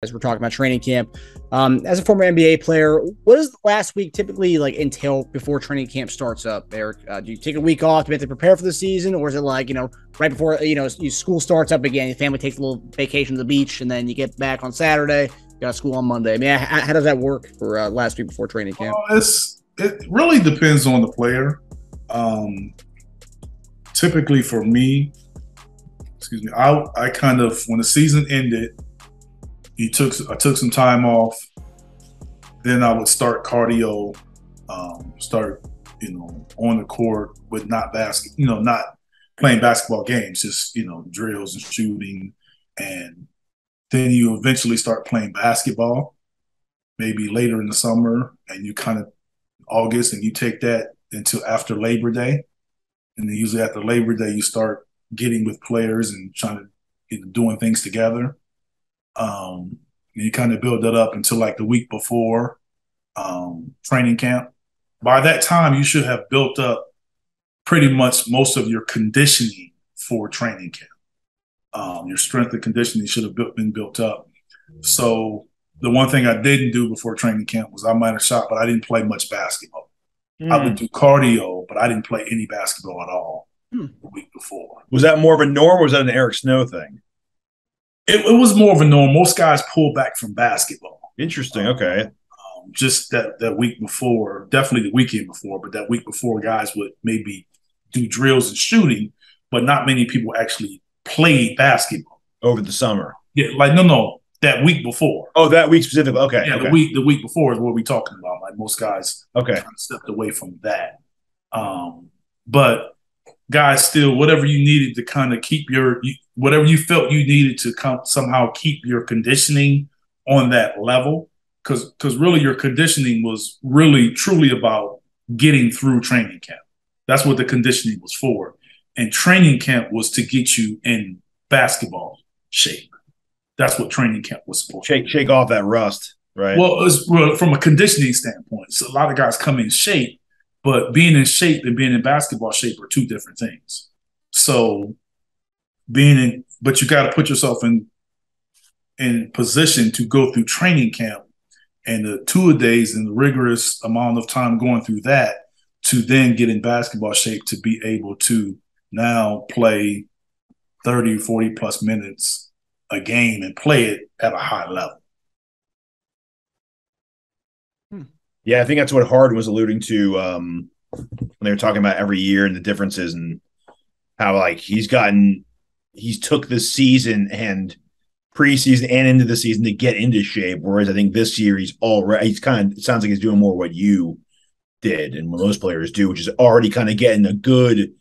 As we're talking about training camp, as a former NBA player, what does the last week typically entail before training camp starts up, Eric? Do you take a week off to be able to prepare for the season, or is it right before school starts up again? Your family takes a little vacation to the beach, and then you get back on Saturday. You got school on Monday. I mean, how does that work for last week before training camp? It really depends on the player. Typically, for me, excuse me, I kind of, when the season ended, I took some time off. Then I would start cardio, start on the court, but not playing basketball games, just drills and shooting, and then you eventually start playing basketball. Maybe later in the summer, and you kind of August, and you take that until after Labor Day, and then usually after Labor Day you start getting with players and trying to doing things together. And you kind of build that up until like the week before training camp. By that time, you should have built up pretty much most of your conditioning for training camp. Your strength and conditioning should have been built up. So the one thing I didn't do before training camp was I might have shot, but I didn't play much basketball. I would do cardio, but I didn't play any basketball at all the week before. Was that more of a norm, or was that an Eric Snow thing? It was more of a norm. Most guys pull back from basketball. Interesting. Okay. Just that week before, definitely the weekend before, but that week before, guys would maybe do drills and shooting, but not many people actually played basketball over the summer. Yeah, no, that week before. Oh, that week specifically. Okay. Yeah, okay. The week before is what we're talking about. Like most guys, kind of stepped away from that. But guys, still, whatever you needed to kind of keep your, whatever you felt you needed to somehow keep your conditioning on that level, because really your conditioning was really truly about getting through training camp. That's what the conditioning was for. And training camp was to get you in basketball shape. That's what training camp was supposed to be. Shake off that rust, right? Well, from a conditioning standpoint, so a lot of guys come in shape, but being in shape and being in basketball shape are two different things. So but you got to put yourself in position to go through training camp and the two-a-days and the rigorous amount of time going through that to then get in basketball shape to be able to now play 30, 40-plus minutes a game and play it at a high level. Yeah, I think that's what Harden was alluding to when they were talking about every year and the differences and how, he's took the season and preseason and into the season to get into shape. Whereas I think this year it sounds like he's doing more what you did and what most players do, which is already kind of getting a good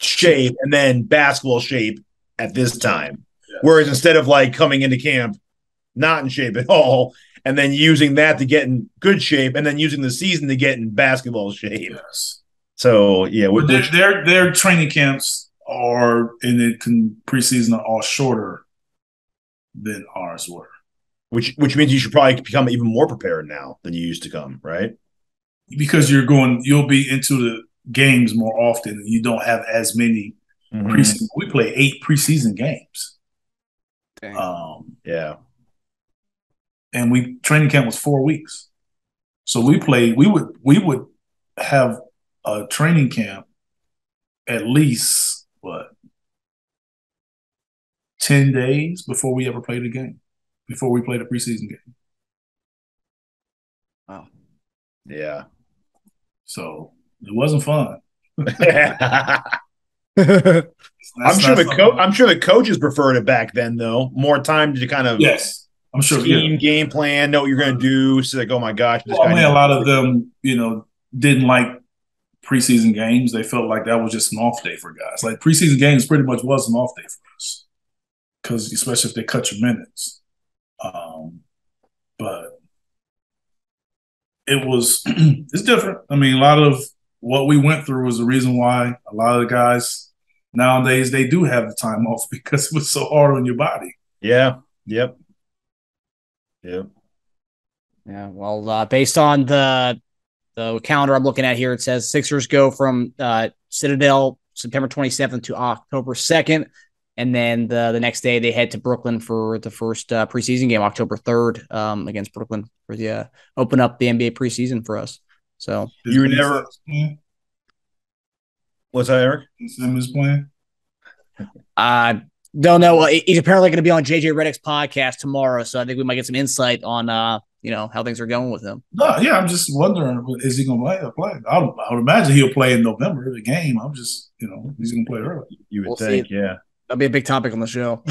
shape and then basketball shape at this time. Yeah. Whereas instead of coming into camp, not in shape at all, and then using that to get in good shape and then using the season to get in basketball shape. Yes. So yeah, their training camps are preseason are all shorter than ours were, which means you should probably become even more prepared now than you used to come, right? Because you'll be into the games more often, and you don't have as many preseason. We play 8 preseason games. Dang. Yeah, and training camp was 4 weeks, so we would have a training camp at least. What, 10 days before we ever played a game, before we played a preseason game. Wow. Yeah. So it wasn't fun. I'm sure the coaches preferred it back then, though. More time to kind of game plan, know what you're going to do. So oh my gosh. A lot of them, didn't like preseason games. They felt like that was just an off day for guys. Preseason games pretty much was an off day for us, because especially if they cut your minutes. But it's different. I mean, a lot of what we went through was the reason why a lot of the guys nowadays, they do have the time off, because it was so hard on your body. Yeah. Yep. Yep. Yeah. Well, based on the calendar I'm looking at here, it says Sixers go from Citadel September 27th to October 2nd. And then the next day they head to Brooklyn for the first preseason game, October 3rd against Brooklyn for the open up the NBA preseason for us. So you were never. What's that, Eric? Sim is playing. I don't know. He's apparently going to be on JJ Redick's podcast tomorrow, so I think we might get some insight on how things are going with him. No, yeah, I'm just wondering, is he going to play? I would imagine he'll play in November the game. I'm just he's going to play early. You would think, yeah. That'll be a big topic on the show.